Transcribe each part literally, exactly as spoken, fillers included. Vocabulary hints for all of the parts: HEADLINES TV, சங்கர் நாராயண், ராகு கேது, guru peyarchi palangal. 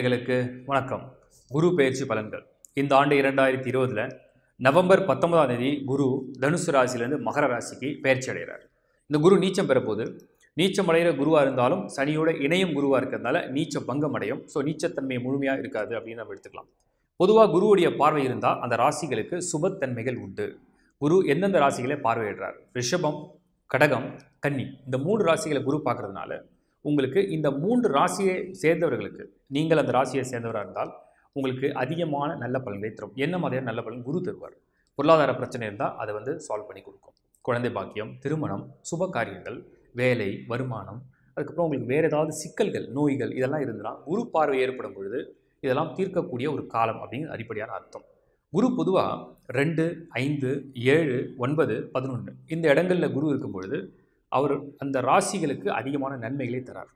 நேயர்களுக்கு வணக்கம். குரு பெயர்ச்சி பலன்கள் இந்த ஆண்டு இரண்டாயிரத்து இருபது நவம்பர் பத்தொன்பதாம் தேதி குரு தனுசு ராசியிலிருந்து மகர ராசிக்கு பெயர்ச்சி அடைகிறார். இந்த குரு நீச்சம் பெறப்போது நீச்சம் அடைகிற குருவாக இருந்தாலும் சனியோட இணையும் குருவாக இருக்கிறதுனால நீச்ச பங்கம் அடையும். ஸோ நீச்சத்தன்மை முழுமையாக இருக்காது அப்படின்னு நம்ம எடுத்துக்கலாம். பொதுவாக குருவுடைய பார்வை இருந்தால் அந்த ராசிகளுக்கு சுபத்தன்மைகள் உண்டு. குரு எந்தெந்த ராசிகளை பார்வையிடுறார்? ரிஷபம், கடகம், கன்னி இந்த மூன்று ராசிகளை குரு பார்க்கறதுனால உங்களுக்கு இந்த மூன்று ராசியை சேர்ந்தவர்களுக்கு, நீங்கள் அந்த ராசியை சேர்ந்தவராக இருந்தால் உங்களுக்கு அதிகமான நல்ல பலன்களை தரும். என்ன மாதிரியான நல்ல பலன் குரு தருவார்? பொருளாதார பிரச்சனை இருந்தால் அதை வந்து சால்வ் பண்ணி கொடுக்கும். குழந்தை பாக்கியம், திருமணம், சுப காரியங்கள், வேலை, வருமானம், அதுக்கப்புறம் உங்களுக்கு வேறு ஏதாவது சிக்கல்கள், நோய்கள் இதெல்லாம் இருந்ததுன்னா குரு பார்வை ஏற்படும் பொழுது இதெல்லாம் தீர்க்கக்கூடிய ஒரு காலம் அப்படிங்கிற அடிப்படையான அர்த்தம். குரு பொதுவாக ரெண்டு, ஐந்து, ஏழு, ஒன்பது, பதினொன்று இந்த இடங்களில் குரு இருக்கும் பொழுது அவர் அந்த ராசிகளுக்கு அதிகமான நன்மைகளை தரார்.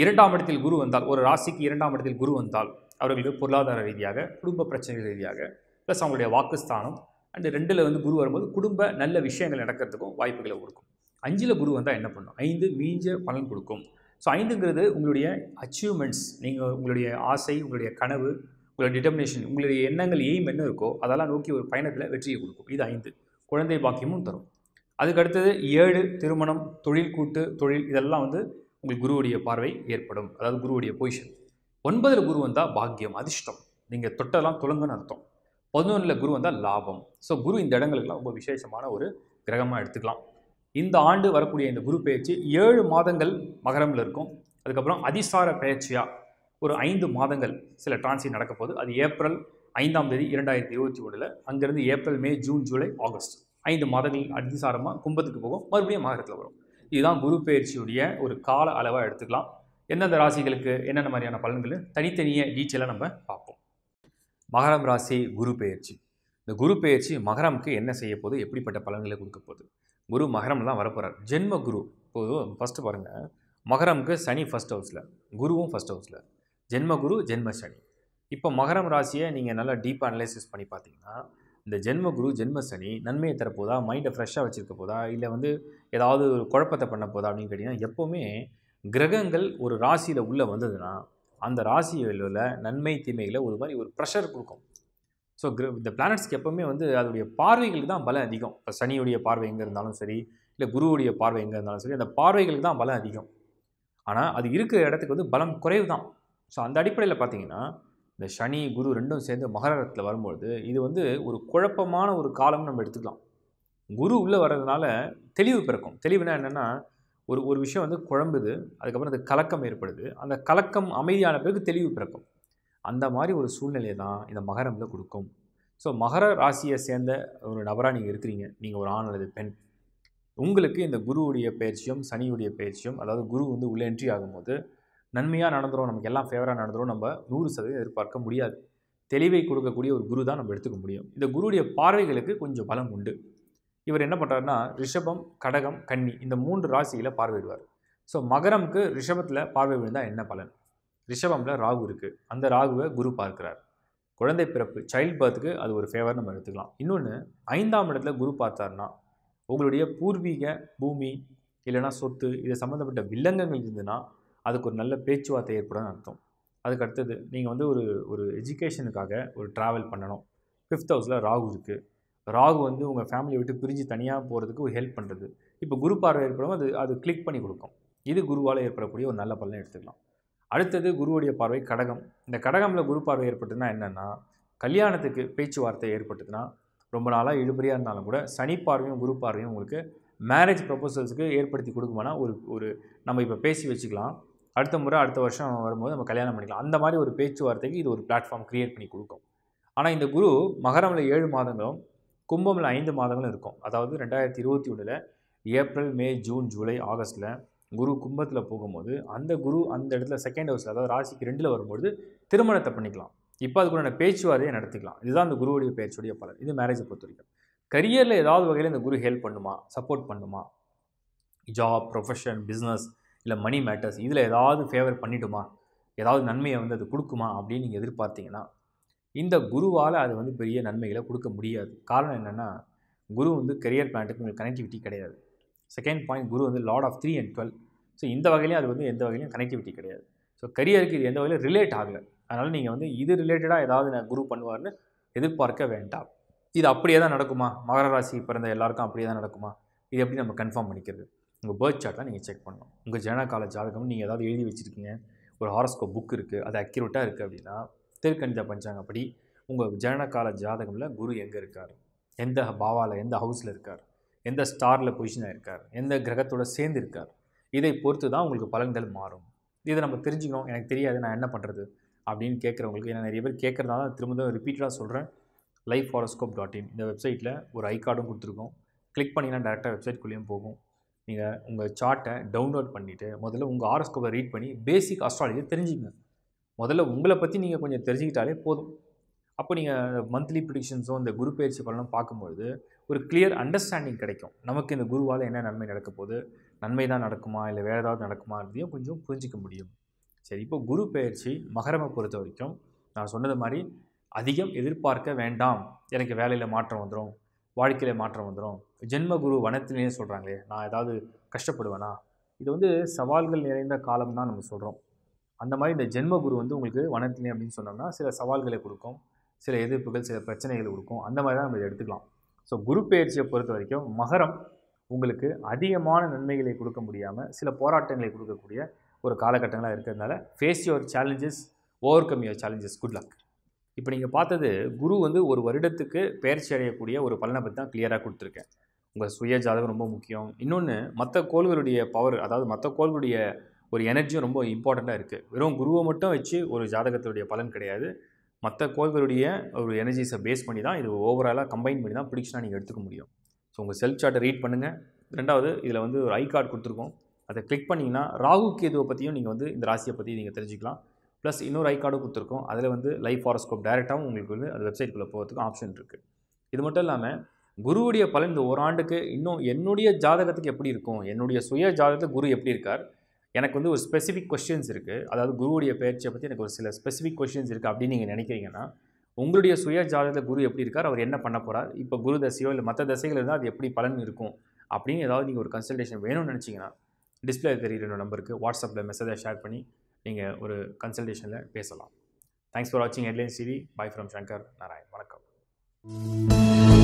இரண்டாம் இடத்தில் குரு வந்தால், ஒரு ராசிக்கு இரண்டாம் இடத்தில் குரு வந்தால் அவர்களுக்கு பொருளாதார ரீதியாக, குடும்ப பிரச்சனைகள் ரீதியாக, ப்ளஸ் அவங்களுடைய வாக்குஸ்தானம் அண்டு ரெண்டில் வந்து குரு வரும்போது குடும்ப நல்ல விஷயங்கள் நடக்கிறதுக்கும் வாய்ப்புகளை கொடுக்கும். அஞ்சில் குரு வந்தால் என்ன பண்ணும்? ஐந்து மீஞ்ச பலன் கொடுக்கும். ஸோ ஐந்துங்கிறது உங்களுடைய அச்சீவ்மெண்ட்ஸ், நீங்கள் உங்களுடைய ஆசை, உங்களுடைய கனவு, உங்களுடைய டிட்டர்மினேஷன், உங்களுடைய எண்ணங்கள், எய்ம் என்ன இருக்கோ அதெல்லாம் நோக்கி ஒரு பயணத்தில் வெற்றியை கொடுக்கும். இது ஐந்து. குழந்தை பாக்கியமும் தரும். அதுக்கடுத்தது ஏழு, திருமணம், தொழில், கூட்டு தொழில் இதெல்லாம் வந்து உங்களுக்கு குருவுடைய பார்வை ஏற்படும், அதாவது குருவுடைய பொசிஷன். ஒன்பதில் குரு வந்தால் பாக்கியம், அதிர்ஷ்டம், நீங்கள் தொட்டெல்லாம் துளங்குன்னு அர்த்தம். பதினொன்றில் குரு வந்தால் லாபம். ஸோ குரு இந்த இடங்களுக்கெல்லாம் ரொம்ப விசேஷமான ஒரு கிரகமாக எடுத்துக்கலாம். இந்த ஆண்டு வரக்கூடிய இந்த குரு பெயர்ச்சி ஏழு மாதங்கள் மகரமில் இருக்கும். அதுக்கப்புறம் அதிசார பெயர்ச்சியாக ஒரு ஐந்து மாதங்கள் சில டிரான்சிட் நடக்க போகுது. அது ஏப்ரல் ஐந்தாம் தேதி இரண்டாயிரத்தி இருபத்தி ஒன்றில் அங்கேருந்து April, May, June, July, August ஐந்து மாதங்கள் அதிசாரமாக கும்பத்துக்கு போகும், மறுபடியும் மகரத்தில் வரும். இதுதான் குரு பெயர்ச்சியுடைய ஒரு கால அளவாக எடுத்துக்கலாம். எந்தெந்த ராசிகளுக்கு என்னென்ன மாதிரியான பலன்கள் தனித்தனியே டீச்செல்லாம் நம்ம பார்ப்போம். மகரம் ராசி குரு பெயர்ச்சி. இந்த குரு பெயர்ச்சி மகரமுக்கு என்ன செய்ய போது, எப்படிப்பட்ட பலன்களை கொடுக்க போகுது? குரு மகரம் தான் வரப்போகிறார். ஜென்ம குரு. இப்போது ஃபஸ்ட்டு பாருங்கள், மகரமுக்கு சனி ஃபஸ்ட் ஹவுஸில், குருவும் ஃபஸ்ட் ஹவுஸில், ஜென்ம குரு, ஜென்ம சனி. இப்போ மகரம் ராசியை நீங்கள் நல்லா டீப்பாக அனலைசிஸ் பண்ணி பார்த்தீங்கன்னா இந்த ஜென்ம குரு, ஜென்ம சனி நன்மையை தரப்போதா, மைண்டை ஃப்ரெஷ்ஷாக வச்சுருக்க போதா, இல்லை வந்து ஏதாவது ஒரு குழப்பத்தை பண்ண போதா அப்படின்னு கேட்டிங்கன்னா, எப்போவுமே கிரகங்கள் ஒரு ராசியில் உள்ளே வந்ததுன்னா அந்த ராசியில் உள்ள நன்மை தீமைகளை ஒரு மாதிரி ஒரு ப்ரெஷர் கொடுக்கும். ஸோ கிர இந்த பிளானட்ஸ்க்கு எப்போவுமே வந்து அதோடைய பார்வைகளுக்கு தான் பலம் அதிகம். இப்போ சனியுடைய பார்வை எங்கே இருந்தாலும் சரி, இல்லை குருவுடைய பார்வை எங்கே இருந்தாலும் சரி, அந்த பார்வைகளுக்கு தான் பலம் அதிகம். ஆனால் அது இருக்கிற இடத்துக்கு வந்து பலம் குறைவு தான். ஸோ அந்த அடிப்படையில் பார்த்திங்கன்னா இந்த சனி குரு ரெண்டும் சேர்ந்து மகரத்தில் வரும்பொழுது இது வந்து ஒரு குழப்பமான ஒரு காலம்னு நம்ம எடுத்துக்கலாம். குரு உள்ளே வர்றதுனால தெளிவு பிறக்கும். தெளிவுனா என்னென்னா, ஒரு ஒரு விஷயம் வந்து குழம்புது, அதுக்கப்புறம் அது கலக்கம் ஏற்படுது, அந்த கலக்கம் அமைதியான பிறகு தெளிவு பிறக்கும். அந்த மாதிரி ஒரு சூழ்நிலையை தான் இந்த மகரமில் கொடுக்கும். ஸோ மகர ராசியை சேர்ந்த ஒரு நபராக நீங்கள் இருக்கிறீங்க, நீங்கள் ஒரு ஆண் அல்லது பெண், உங்களுக்கு இந்த குருவுடைய பயிற்சியும் சனியுடைய பயிற்சியும், அதாவது குரு வந்து உள்ள என்ட்ரி ஆகும்போது நன்மையாக நடந்துடும், நமக்கு எல்லாம் ஃபேவராக நடந்துடும், நம்ம நூறு சதவீதம் எதிர்பார்க்க முடியாது. தெளிவை கொடுக்கக்கூடிய ஒரு குரு தான் நம்ம எடுத்துக்க முடியும். இந்த குருடைய பார்வைகளுக்கு கொஞ்சம் பலம் உண்டு. இவர் என்ன பண்ணுறாருன்னா, ரிஷபம், கடகம், கன்னி இந்த மூன்று ராசிகளை பார்வையிடுவார். ஸோ மகரமுக்கு ரிஷபத்தில் பார்வை விழுந்தால் என்ன பலன்? ரிஷபமில் ராகு இருக்குது, அந்த ராகுவை குரு பார்க்கிறார். குழந்தை பிறப்பு, சைல்ட் பர்த்துக்கு அது ஒரு ஃபேவர் நம்ம எடுத்துக்கலாம். இன்னொன்று, ஐந்தாம் இடத்துல குரு பார்த்தாருன்னா உங்களுடைய பூர்வீக பூமி, இல்லைனா சொத்து, இதை சம்மந்தப்பட்ட வில்லங்கங்கள் இருந்துன்னா அதுக்கு ஒரு நல்ல பேச்சுவார்த்தை ஏற்படும் அர்த்தம். அதுக்கு அடுத்தது நீங்கள் வந்து ஒரு ஒரு எஜுகேஷனுக்காக ஒரு ட்ராவல் பண்ணணும். ஃபிஃப்த் ஹவுஸில் ராகு இருக்குது. ராகு வந்து உங்கள் ஃபேமிலியை விட்டு பிரிஞ்சு தனியாக போகிறதுக்கு ஒரு ஹெல்ப் பண்ணுறது. இப்போ குரு பார்வை ஏற்படும், அது அது கிளிக் பண்ணி கொடுக்கும். இது குருவால் ஏற்படக்கூடிய ஒரு நல்ல பலனை எடுத்துக்கலாம். அடுத்தது குருவுடைய பார்வை கடகம். இந்த கடகமில் குரு பார்வை ஏற்பட்டுன்னா என்னென்னா, கல்யாணத்துக்கு பேச்சுவார்த்தை ஏற்பட்டுதுன்னா ரொம்ப நாளாக இழுபறியாக இருந்தாலும் கூட சனி பார்வையும் குரு பார்வையும் உங்களுக்கு மேரேஜ் ப்ரப்போசல்ஸுக்கு ஏற்படுத்தி கொடுக்குமானா ஒரு ஒரு நம்ம இப்போ பேசி வச்சுக்கலாம், அடுத்த முறை அடுத்த வருஷம் வரும்போது நம்ம கல்யாணம் பண்ணிக்கலாம். அந்த மாதிரி ஒரு பேச்சுவார்த்தைக்கு இது ஒரு பிளாட்ஃபார்ம் க்ரியேட் பண்ணி கொடுக்கும். ஆனால் இந்த குரு மகரமில் ஏழு மாதங்களும் கும்பமில் ஐந்து மாதங்களும் இருக்கும். அதாவது ரெண்டாயிரத்தி இருபத்தி ஒன்றில் ஏப்ரல், மே, ஜூன், ஜூலை, ஆகஸ்டில் குரு கும்பத்தில் போகும்போது அந்த குரு அந்த இடத்துல செகண்ட் ஹவுஸில், அதாவது ராசிக்கு ரெண்டில் வரும்பொழுது திருமணத்தை பண்ணிக்கலாம். இப்போ அதுக்குள்ள பேச்சுவார்த்தையை நடத்திக்கலாம். இதுதான் அந்த குருவுடைய பேச்சுடைய பலன். இது மேரேஜை பொறுத்த வரைக்கும். கரியரில் ஏதாவது வகையில் இந்த குரு ஹெல்ப் பண்ணுமா, சப்போர்ட் பண்ணுமா, ஜாப், ப்ரொஃபஷன், பிஸ்னஸ், இல்லை மணி மேட்டர்ஸ் இதில் ஏதாவது ஃபேவர் பண்ணிடுமா, ஏதாவது நன்மையை வந்து அது கொடுக்குமா அப்படின்னு நீங்கள் எதிர்பார்த்தீங்கன்னா இந்த குருவால் அது வந்து பெரிய நன்மைகளை கொடுக்க முடியாது. காரணம் என்னென்னா, குரு வந்து கரியர் பிளான்ட்டுக்கு உங்களுக்கு கனெக்டிவிட்டி கிடையாது. செகண்ட் பாயிண்ட், குரு வந்து lord of three and twelve. So இந்த வகையிலையும் அது வந்து எந்த வகையிலையும் கனெக்டிவிட்டி கிடையாது. ஸோ கரியருக்கு இது எந்த வகையிலும் ரிலேட் ஆகலை. அதனால நீங்க வந்து இது ரிலேட்டடா ஏதாவது நான் குரு பண்ணுவார்னு எதிர்பார்க்க வேண்டாம். இது அப்படியே தான் நடக்குமா? மகர ராசி பிறந்த எல்லாருக்கும் அப்படியே தான் நடக்குமா? இது எப்படி நம்ம கன்ஃபார்ம் பண்ணிக்கிறது? உங்க பர்த் சார்ட்டை நீங்க செக் பண்ணணும். உங்க ஜன கால ஜாதகம் நீங்க ஏதாவது எழுதி வச்சிருக்கீங்க, ஒரு ஹாரோஸ்கோப் புக் இருக்குது, அது அக்யூரேட்டாக இருக்குது அப்படின்னா திருக்கணித பஞ்சாங்கப்படி உங்கள் ஜனனகால ஜாதகமில் குரு எங்கே இருக்கார், எந்த பாவாவில் எந்த ஹவுஸில் இருக்கார், எந்த ஸ்டாரில் பொசிஷனாக இருக்கார், எந்த கிரகத்தோடு சேர்ந்து இருக்கார், இதை பொறுத்து தான் உங்களுக்கு பலன்கள் மாறும். இதை நம்ம தெரிஞ்சுக்கணும். எனக்கு தெரியாது நான் என்ன பண்ணுறது அப்படின்னு கேட்குறவங்களுக்கு, ஏன்னா நிறைய பேர் கேட்குறதால திரும்ப ரிப்பீட்டடாக சொல்கிறேன், லைஃப் ஹாரோஸ்கோப் டாட் இன் இந்த வெப்சைட்டில் ஒரு ஐ கார்டும் கொடுத்துருக்கோம். கிளிக் பண்ணிங்கன்னா டேரெக்டாக வெப்சைட்குள்ளேயும் போகும். நீங்கள் உங்கள் சார்ட்டை டவுன்லோட் பண்ணிவிட்டு முதல்ல உங்கள் ஹாரோஸ்கோப்பை ரீட் பண்ணி பேசிக் அஸ்ட்ராலஜியை தெரிஞ்சுக்கங்க. முதல்ல உங்களை பற்றி நீங்கள் கொஞ்சம் தெரிஞ்சுக்கிட்டாலே போதும். அப்போ நீங்கள் மந்த்லி ப்ரெடிக்ஷன்ஸோ இந்த குரு பயிற்சி பலனும் பார்க்கும்பொழுது ஒரு கிளியர் அண்டர்ஸ்டாண்டிங் கிடைக்கும். நமக்கு இந்த குருவால் என்ன நன்மை நடக்க போகுது, நன்மை தான் நடக்குமா இல்லை வேறு ஏதாவது நடக்குமான்றதையும் கொஞ்சம் புரிஞ்சிக்க முடியும். சரி, இப்போ குரு பயிற்சி மகரமை பொறுத்த வரைக்கும் நான் சொன்னது மாதிரி அதிகம் எதிர்பார்க்க வேண்டாம். எனக்கு வேலையில் மாற்றம் வந்துடும், வாழ்க்கையில் மாற்றம் வந்துடும், ஜென்மகுரு வனத்திலேயே சொல்கிறாங்களே நான் ஏதாவது கஷ்டப்படுவேனா, இது வந்து சவால்கள் நிறைந்த காலம் தான் நம்ம சொல்கிறோம். அந்த மாதிரி இந்த ஜென்மகுரு வந்து உங்களுக்கு வனத்திலே அப்படின்னு சொன்னோம்னா சில சவால்களை கொடுக்கும், சில எதிர்ப்புகள் சில பிரச்சனைகள் கொடுக்கும். அந்த மாதிரி தான் நம்ம எடுத்துக்கலாம். ஸோ குரு பயிற்சியை பொறுத்த வரைக்கும் மகரம் உங்களுக்கு அதிகமான நன்மைகளை கொடுக்க முடியாமல் சில போராட்டங்களை கொடுக்கக்கூடிய ஒரு காலகட்டங்களாக இருக்கிறதுனால face your challenges, overcome your challenges. Good luck. இப்போ நீங்கள் பார்த்தது குரு வந்து ஒரு வருடத்துக்கு பயிற்சி அடையக்கூடிய ஒரு பலனை பற்றி தான் கிளியராக கொடுத்துருக்கேன். உங்கள் சுய ஜாதகம் ரொம்ப முக்கியம். இன்னொன்று மற்ற கோள்களுடைய பவர், அதாவது மற்ற கோள்களுடைய ஒரு எனர்ஜியும் ரொம்ப இம்பார்ட்டண்ட்டாக இருக்குது. வெறும் குருவை மட்டும் வச்சு ஒரு ஜாதகத்துடைய பலன் கிடையாது. மற்ற கோள்களுடைய ஒரு எனர்ஜிஸை பேஸ் பண்ணி தான் இது ஓவராலாக கம்பைன் பண்ணி தான் ப்ரெடிக்ஷனாக நீங்கள் எடுத்துக்க முடியும். ஸோ உங்கள் செல்ஃப் சார்ட்டை ரீட் பண்ணுங்கள். ரெண்டாவது இதில் வந்து ஒரு ஐ கார்டு கொடுத்துருக்கோம், அதை கிளிக் பண்ணிங்கன்னா ராகு கேதுவை பற்றியும் நீங்கள் வந்து இந்த ராசியை பற்றி நீங்கள் தெரிஞ்சுக்கலாம். ப்ளஸ் இன்னொரு ஐ கார்டும் கொடுத்துருக்கோம், அதில் வந்து லைஃப் ஹாரோஸ்கோப் டைரெக்டாகவும் உங்களுக்கு வந்து அது வெப்சைட்குள்ளே போகிறதுக்கு ஆப்ஷன் இருக்குது. இது மட்டும் இல்லாமல் குருவுடைய பலன் இந்த ஓராண்டுக்கு இன்னும் என்னுடைய ஜாதகத்துக்கு எப்படி இருக்கும், என்னுடைய சுய ஜாதகத்துக்கு குரு எப்படி இருக்கார், எனக்கு வந்து ஒரு ஸ்பெசிஃபிக் கொஸ்டின்ஸ் இருக்குது, அதாவது குருவுடைய பயிற்சியை பற்றி எனக்கு ஒரு சில ஸ்பெசிஃபிக் கொஸ்டின்ஸ் இருக்குது அப்படின்னு நீங்கள் நினைக்கிறீங்கன்னா உங்களுடைய சுய ஜாதகத்தில் குரு எப்படி இருக்கார், அவர் என்ன பண்ண போகிறார், இப்போ குரு தசையோ இல்லை மற்ற தசைகள் இருந்தால் அது எப்படி பலன் இருக்கும் அப்படின்னு ஏதாவது நீங்கள் ஒரு கன்சல்டேஷன் வேணும்னு நினச்சிங்கன்னா டிஸ்பிளே தெரிகிற நம்பருக்கு வாட்ஸ்அப்பில் மெசேஜை ஷேர் பண்ணி நீங்கள் ஒரு கன்சல்டேஷனில் பேசலாம். தேங்க்ஸ் ஃபார் வாட்சிங் headlines TV. Bye from சங்கர் நாராயண். வணக்கம்.